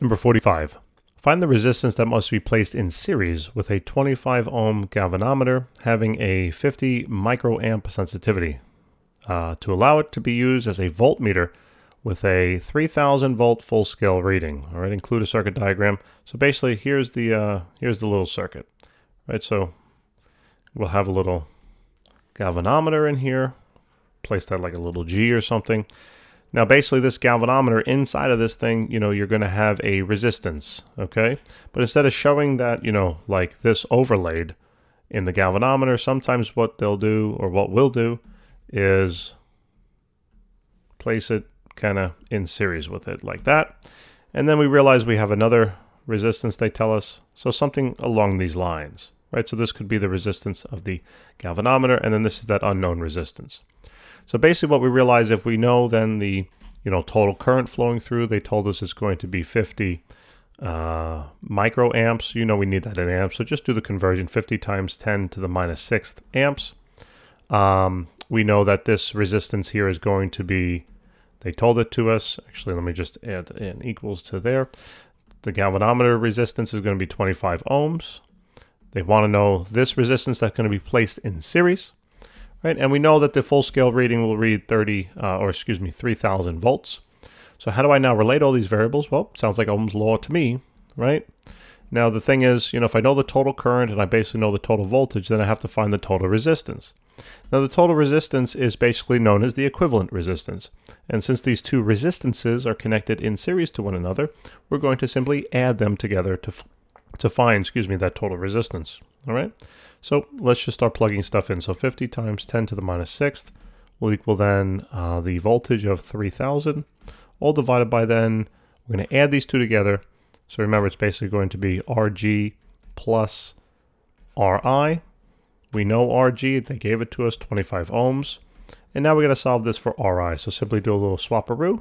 Number 45. Find the resistance that must be placed in series with a 25 ohm galvanometer having a 50 microamp sensitivity to allow it to be used as a voltmeter with a 3000 volt full scale reading. All right, include a circuit diagram. So basically, here's the little circuit. All right, so we'll have a little galvanometer in here. Place that like a little G or something. Now, basically, this galvanometer, inside of this thing, you know, you're going to have a resistance, okay? But instead of showing that, you know, like this overlaid in the galvanometer, sometimes what they'll do, or what we'll do, is place it kind of in series with it like that. And then we realize we have another resistance, they tell us. So something along these lines, right? So this could be the resistance of the galvanometer, and then this is that unknown resistance. So basically what we realize, if we know then the, you know, total current flowing through, they told us it's going to be 50 microamps. You know, we need that in amps. So just do the conversion, 50 times 10 to the minus sixth amps. We know that this resistance here is going to be, they told it to us. Actually, let me just add in equals to there. The galvanometer resistance is going to be 25 ohms. They want to know this resistance that's going to be placed in series. Right, and we know that the full-scale reading will read 3,000 volts. So how do I now relate all these variables? Well, it sounds like Ohm's law to me, right? Now the thing is, you know, if I know the total current and I basically know the total voltage, then I have to find the total resistance. Now the total resistance is basically known as the equivalent resistance. And since these two resistances are connected in series to one another, we're going to simply add them together to find, that total resistance. All right, so let's just start plugging stuff in. So 50 times 10 to the minus sixth will equal then the voltage of 3000, all divided by then, we're going to add these two together. So remember, it's basically going to be RG plus RI. We know RG, they gave it to us, 25 ohms. And now we're going to solve this for RI. So simply do a little swaparoo,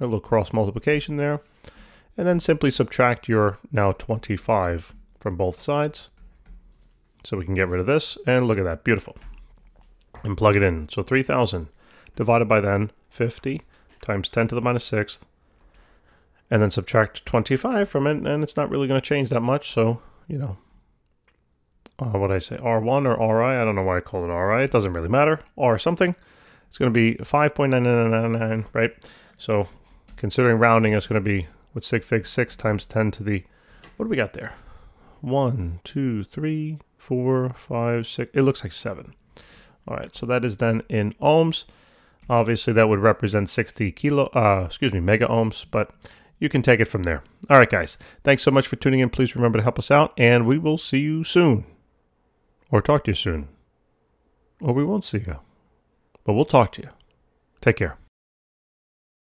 a little cross multiplication there, and then simply subtract your now 25 from both sides. So we can get rid of this, and look at that, beautiful. And plug it in. So 3000 divided by then 50 times 10 to the minus sixth, and then subtract 25 from it, and it's not really going to change that much. So, you know, what did I say, R1 or RI? I don't know why I call it RI. It doesn't really matter. R something. It's going to be 5.9999, right? So considering rounding, it's going to be, with sig fig, 6 times 10 to the, what do we got there? 1, 2, 3... 4, 5, 6, it looks like 7. All right, so that is then in ohms. Obviously that would represent 60 mega ohms, but you can take it from there. All right, guys, thanks so much for tuning in. Please remember to help us out, and we will see you soon, or talk to you soon, or we won't see you, but we'll talk to you. Take care.